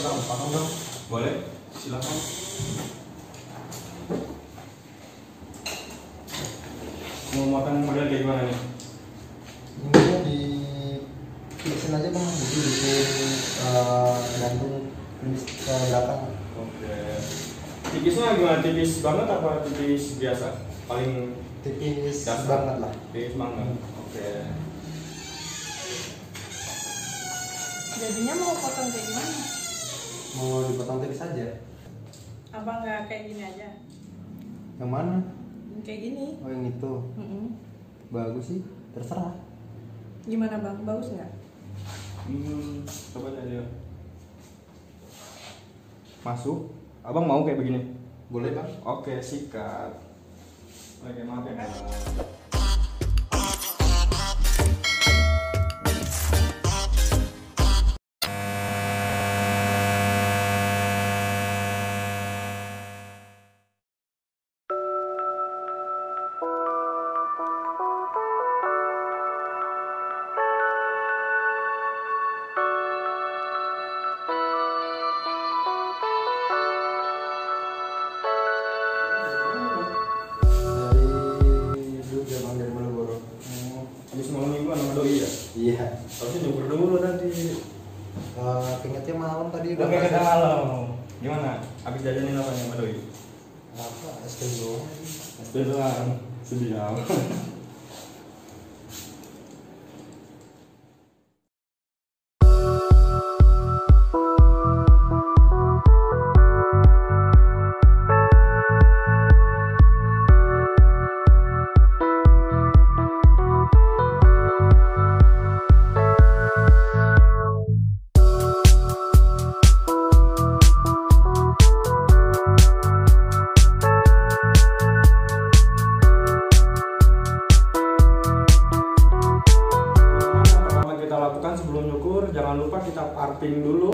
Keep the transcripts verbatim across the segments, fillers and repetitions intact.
Bang, potong dong. Boleh? Silakan. Mau makan model kayak gimana nih? Ini di fixin aja Bang, jadi bikin uh, gantung penis ke belakang. Oke. Tipisnya gimana? Tipis banget apa tipis biasa? Paling tipis dasar banget lah. Tipis banget. Hmm. Oke. Jadinya mau potong kayak gimana? Mau dipotong tipis aja. Apa nggak kayak gini aja? Yang mana? Kayak gini. Oh yang itu. Mm-mm. Bagus sih, terserah. Gimana Bang? Bagus nggak? Hmm, coba aja. Masuk. Abang mau kayak begini? Boleh Bang. Oke, sikat. Oke, maaf ya. Iya, harusnya nyukur dulu tadi. Uh, Keingetnya malam tadi udah. Oke, malam. Gimana? Abis jajanin apa nih sama doi? Apa? Es krim doang. Es krim doang. Sedih amat. Sebelum nyukur, jangan lupa kita parting dulu.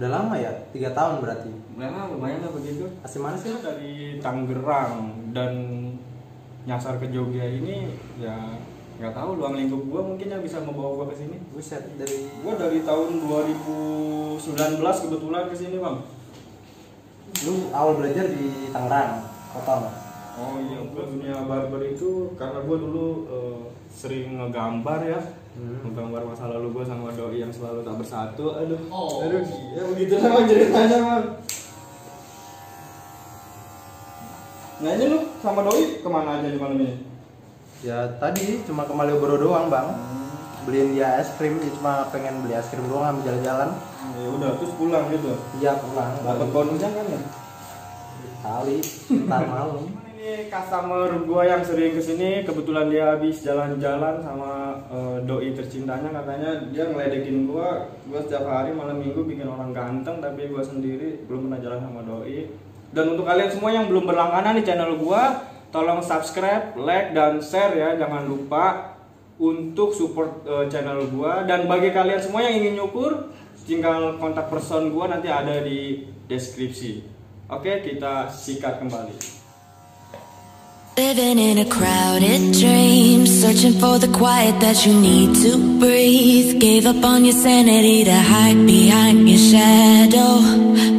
Udah lama ya? tiga tahun berarti? Nah, lumayan lah begitu. Asli mana sih? Dari Tangerang dan nyasar ke Jogja ini ya nggak tahu luang lingkup gua mungkin yang bisa membawa gua ke sini. Buset, dari gua dari tahun dua ribu sembilan belas kebetulan ke sini, Bang. Lu awal belajar di Tangerang, Kota? Oh iya, gua dunia barber itu karena gua dulu uh, sering ngegambar ya. Hmm. Menggambar masa lalu gue sama doi yang selalu tak bersatu. Aduh, oh. Aduh, ya begitu sama ceritanya, Bang. Nah ini lu sama doi kemana aja di malam ini? Ya tadi cuma ke Malioboro doang, Bang. hmm. Beliin dia es krim, dia cuma pengen beli es krim doang, ambil jalan-jalan. Ya udah, terus pulang gitu? Iya pulang. Dapat bonusnya kan ya? Kali, ntar malam. Ini customer gua yang sering kesini, kebetulan dia habis jalan-jalan sama uh, doi tercintanya, katanya dia ngeledekin gua. Gua setiap hari malam minggu bikin orang ganteng, tapi gua sendiri belum pernah jalan sama doi. Dan untuk kalian semua yang belum berlangganan di channel gua, tolong subscribe, like, dan share ya, jangan lupa untuk support uh, channel gua. Dan bagi kalian semua yang ingin nyukur, tinggal kontak person gua nanti ada di deskripsi. Oke, kita sikat kembali. Living in a crowded dream, searching for the quiet that you need to breathe. Gave up on your sanity to hide behind your shadow,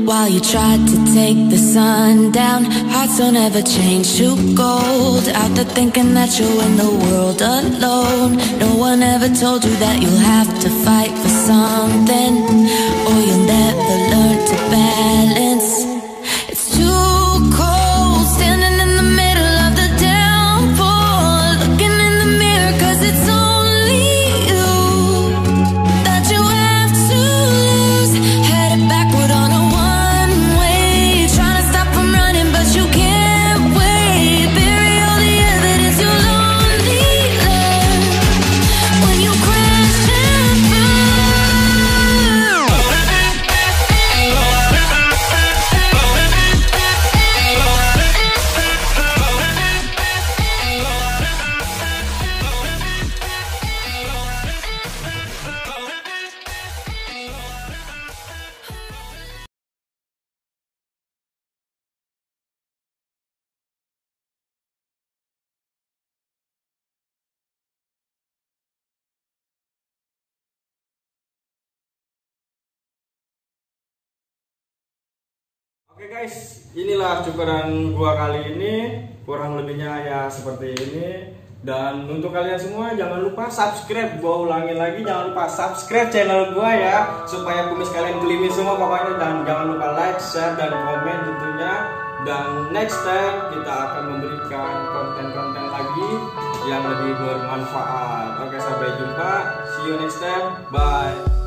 while you tried to take the sun down. Hearts don't ever change to gold, out there thinking that you're in the world alone. No one ever told you that you'll have to fight for something, or you'll never learn to balance. It's too cold standing in the middle. Oke guys, inilah cukuran gua kali ini, kurang lebihnya ya seperti ini. Dan untuk kalian semua jangan lupa subscribe, gua ulangi lagi, jangan lupa subscribe channel gua ya, supaya kumis kalian gelimis semua pokoknya. Dan jangan lupa like, share, dan komen tentunya. Dan next time kita akan memberikan konten-konten lagi yang lebih bermanfaat. Oke, sampai jumpa, see you next time, bye.